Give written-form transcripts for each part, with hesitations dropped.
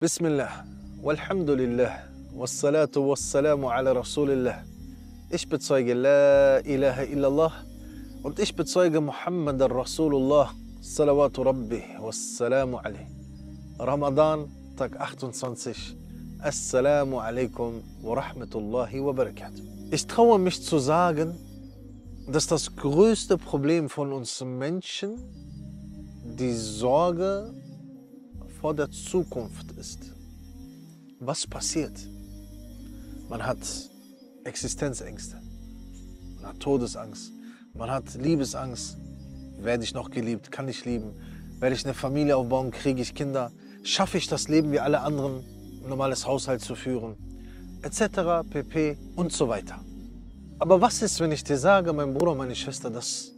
Bismillah, walhamdulillah, wassalatu wassalamu ala Rasulillah. Ich bezeuge La ilaha illallah und ich bezeuge Muhammad al-Rasulullah, salawatu rabbi, wassalamu alayhi. Ramadan, Tag 28, assalamu alaikum wa rahmatullahi wa barakatuh. Ich traue mich zu sagen, dass das größte Problem von uns Menschen die Sorge vor der Zukunft ist. Was passiert? Man hat Existenzängste, man hat Todesangst, man hat Liebesangst. Werde ich noch geliebt? Kann ich lieben? Werde ich eine Familie aufbauen? Kriege ich Kinder? Schaffe ich das Leben wie alle anderen, ein normales Haushalt zu führen? Etc. pp. Und so weiter. Aber was ist, wenn ich dir sage, mein Bruder, meine Schwester, dass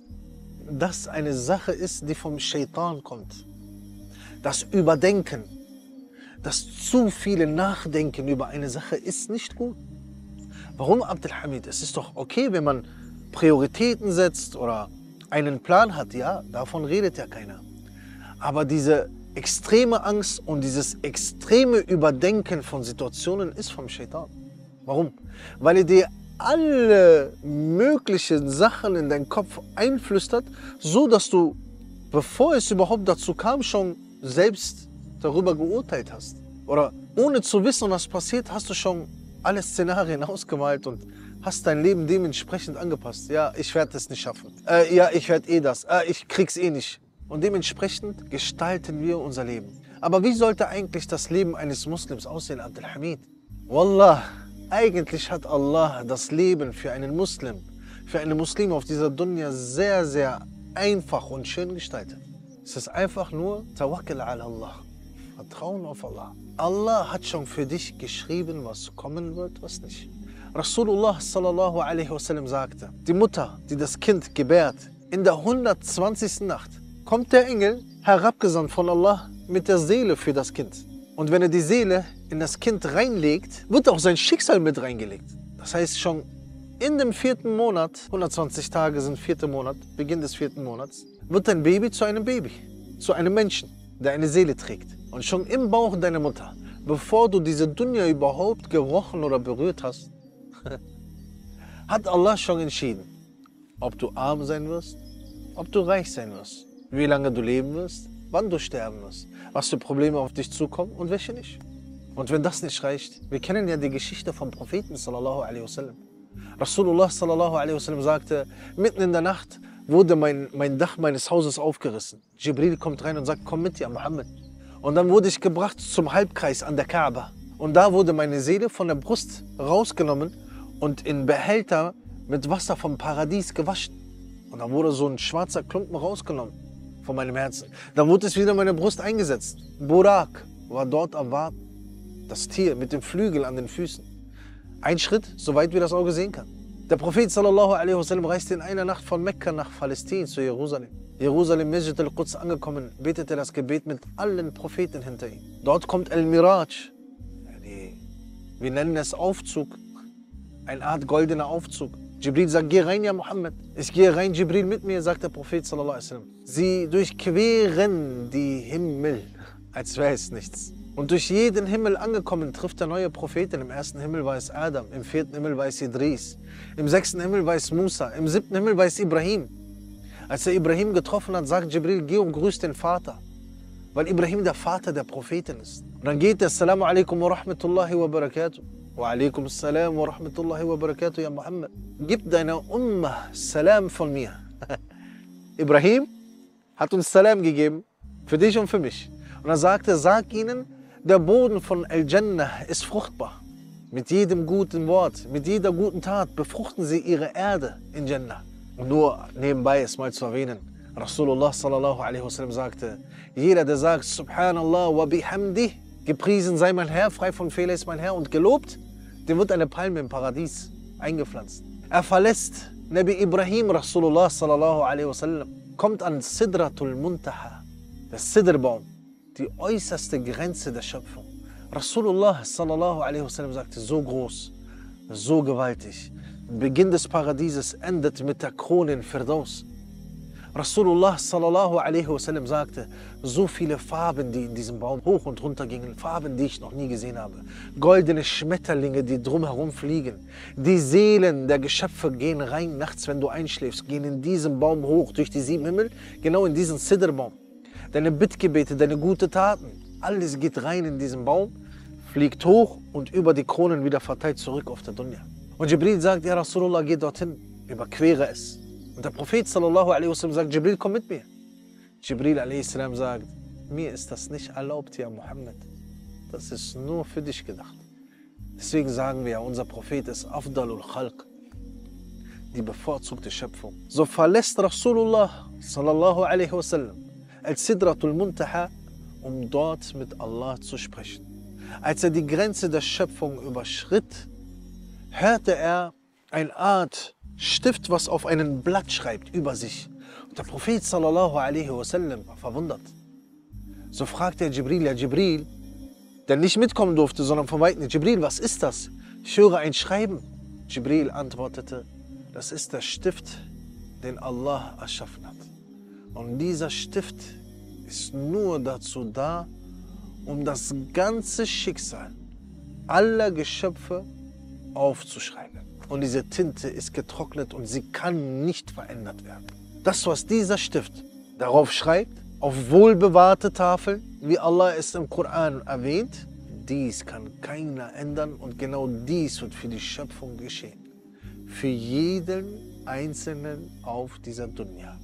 das eine Sache ist, die vom Shaitan kommt? Das Überdenken, das zu viele Nachdenken über eine Sache ist nicht gut. Warum, Abdelhamid? Es ist doch okay, wenn man Prioritäten setzt oder einen Plan hat, ja, davon redet ja keiner. Aber diese extreme Angst und dieses extreme Überdenken von Situationen ist vom Shaitan. Warum? Weil er dir alle möglichen Sachen in deinen Kopf einflüstert, so dass du, bevor es überhaupt dazu kam, schon selbst darüber geurteilt hast. Oder ohne zu wissen, was passiert, hast du schon alle Szenarien ausgemalt und hast dein Leben dementsprechend angepasst. Ja, ich werde es nicht schaffen. Ja, ich werde eh das. Ich krieg's eh nicht. Und dementsprechend gestalten wir unser Leben. Aber wie sollte eigentlich das Leben eines Muslims aussehen, Abdelhamid? Wallah, eigentlich hat Allah das Leben für einen Muslim, für eine Muslime auf dieser Dunja sehr, sehr einfach und schön gestaltet. Es ist einfach nur Tawakkul ala Allah. Vertrauen auf Allah. Allah hat schon für dich geschrieben, was kommen wird, was nicht. Rasulullah sallallahu alaihi wasallam sagte, die Mutter, die das Kind gebärt, in der 120. Nacht kommt der Engel, herabgesandt von Allah, mit der Seele für das Kind. Und wenn er die Seele in das Kind reinlegt, wird auch sein Schicksal mit reingelegt. Das heißt, schon in dem 4. Monat, 120 Tage sind 4. Monat, Beginn des 4. Monats, wird dein Baby, zu einem Menschen, der eine Seele trägt. Und schon im Bauch deiner Mutter, bevor du diese Dunja überhaupt gerochen oder berührt hast, hat Allah schon entschieden, ob du arm sein wirst, ob du reich sein wirst, wie lange du leben wirst, wann du sterben wirst, was für Probleme auf dich zukommen und welche nicht. Und wenn das nicht reicht, wir kennen ja die Geschichte vom Propheten sallallahu alaihi wasallam. Rasulullah sallallahu alaihi wasallam sagte, mitten in der Nacht wurde mein Dach meines Hauses aufgerissen. Jibril kommt rein und sagt, komm mit, ja Muhammad. Und dann wurde ich gebracht zum Halbkreis an der Kaaba. Und da wurde meine Seele von der Brust rausgenommen und in Behälter mit Wasser vom Paradies gewaschen. Und dann wurde so ein schwarzer Klumpen rausgenommen von meinem Herzen. Dann wurde es wieder in meine Brust eingesetzt. Burak war dort am Warten. Das Tier mit dem Flügel an den Füßen. Ein Schritt, soweit wir das Auge sehen kann. Der Prophet sallallahu alaihi wasallam reiste in einer Nacht von Mekka nach Palästin zu Jerusalem. Jerusalem, Masjid al-Quds angekommen, betete das Gebet mit allen Propheten hinter ihm. Dort kommt El Miraj. Wir nennen es Aufzug, eine Art goldener Aufzug. Jibril sagt, geh rein, ja Muhammad. Ich gehe rein, Jibril mit mir, sagt der Prophet sallallahu alaihi wasallam. Sie durchqueren die Himmel, als wäre es nichts. Und durch jeden Himmel angekommen, trifft der neue Prophet. Im 1. Himmel war es Adam, im 4. Himmel war es Idris, im 6. Himmel war es Musa, im 7. Himmel war es Ibrahim. Als er Ibrahim getroffen hat, sagt Jibril, geh und grüß den Vater, weil Ibrahim der Vater der Propheten ist. Und dann geht er, Assalamu alaikum wa rahmatullahi wa barakatuh. Wa alaikum salam wa rahmatullahi wa barakatuh, ya Muhammad. Gib deiner Ummah Salam von mir. Ibrahim hat uns Salam gegeben, für dich und für mich. Und dann sagt er, sag ihnen, der Boden von Jannah ist fruchtbar. Mit jedem guten Wort, mit jeder guten Tat befruchten sie ihre Erde in Jannah. Und nur nebenbei ist mal zu erwähnen, Rasulullah sallallahu alaihi wasallam sagte, jeder, der sagt, Subhanallah wa bihamdi, gepriesen sei mein Herr, frei von Fehler ist mein Herr und gelobt, dem wird eine Palme im Paradies eingepflanzt. Er verlässt Nabi Ibrahim, Rasulullah sallallahu alaihi wasallam, kommt an Sidratul Muntaha, der Sidrbaum, die äußerste Grenze der Schöpfung. Rasulullah sallallahu alaihi wasallam sagte, so groß, so gewaltig. Beginn des Paradieses endet mit der Krone in Firdaus. Rasulullah sallallahu alaihi wasallam sagte, so viele Farben, die in diesem Baum hoch und runter gingen, Farben, die ich noch nie gesehen habe. Goldene Schmetterlinge, die drumherum fliegen. Die Seelen der Geschöpfe gehen rein nachts, wenn du einschläfst, gehen in diesem Baum hoch, durch die 7 Himmel, genau in diesen Sidrbaum. Deine Bittgebete, deine guten Taten, alles geht rein in diesen Baum, fliegt hoch und über die Kronen wieder verteilt zurück auf der Dunja. Und Jibril sagt, ja Rasulullah, geh dorthin, überquere es. Und der Prophet sallallahu alaihi wasallam sagt, Jibril, komm mit mir. Jibril alaihi salam sagt, mir ist das nicht erlaubt, ja Muhammad. Das ist nur für dich gedacht. Deswegen sagen wir, unser Prophet ist Afdalul Khalk, die bevorzugte Schöpfung. So verlässt Rasulullah sallallahu alaihi wasallam Sidratul Muntaha, um dort mit Allah zu sprechen. Als er die Grenze der Schöpfung überschritt, hörte er eine Art Stift, was auf einem Blatt schreibt, über sich. Und der Prophet sallallahu alaihi wasallam war verwundert. So fragte er Jibril, ja Jibril, der nicht mitkommen durfte, sondern von weitem, Jibril, was ist das? Ich höre ein Schreiben. Jibril antwortete, das ist der Stift, den Allah erschaffen hat. Und dieser Stift ist nur dazu da, um das ganze Schicksal aller Geschöpfe aufzuschreiben. Und diese Tinte ist getrocknet und sie kann nicht verändert werden. Das, was dieser Stift darauf schreibt, auf wohlbewahrte Tafeln, wie Allah es im Koran erwähnt, dies kann keiner ändern und genau dies wird für die Schöpfung geschehen. Für jeden Einzelnen auf dieser Dunja.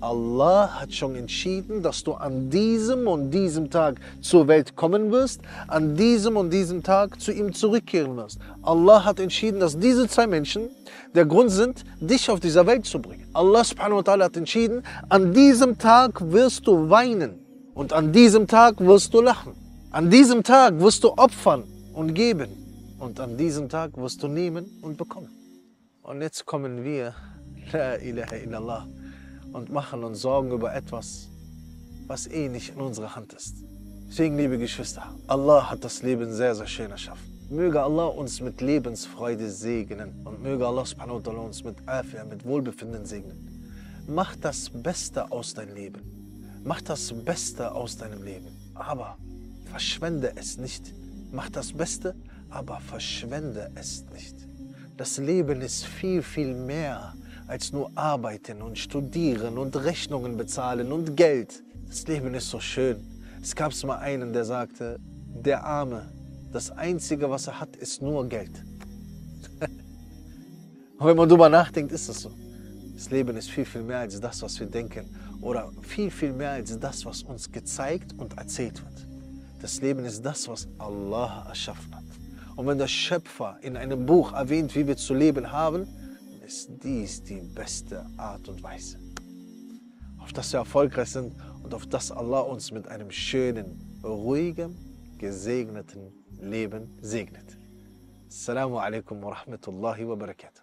Allah hat schon entschieden, dass du an diesem und diesem Tag zur Welt kommen wirst, an diesem und diesem Tag zu ihm zurückkehren wirst. Allah hat entschieden, dass diese zwei Menschen der Grund sind, dich auf dieser Welt zu bringen. Allah subhanahu wa ta'ala hat entschieden, an diesem Tag wirst du weinen und an diesem Tag wirst du lachen. An diesem Tag wirst du opfern und geben und an diesem Tag wirst du nehmen und bekommen. Und jetzt kommen wir, la ilaha illallah, und machen uns Sorgen über etwas, was eh nicht in unserer Hand ist. Deswegen, liebe Geschwister, Allah hat das Leben sehr, sehr schön erschaffen. Möge Allah uns mit Lebensfreude segnen und möge Allah subhanahu wa ta'ala uns mit Afiyah, mit Wohlbefinden segnen. Mach das Beste aus deinem Leben. Mach das Beste aus deinem Leben, aber verschwende es nicht. Mach das Beste, aber verschwende es nicht. Das Leben ist viel, viel mehr als nur arbeiten und studieren und Rechnungen bezahlen und Geld. Das Leben ist so schön. Es gab mal einen, der sagte, der Arme, das Einzige, was er hat, ist nur Geld. Und wenn man darüber nachdenkt, ist das so. Das Leben ist viel, viel mehr als das, was wir denken. Oder viel, viel mehr als das, was uns gezeigt und erzählt wird. Das Leben ist das, was Allah erschaffen hat. Und wenn der Schöpfer in einem Buch erwähnt, wie wir zu leben haben, ist dies die beste Art und Weise, auf das wir erfolgreich sind und auf das Allah uns mit einem schönen, ruhigen, gesegneten Leben segnet. Assalamu alaikum wa rahmatullahi wa barakatuh.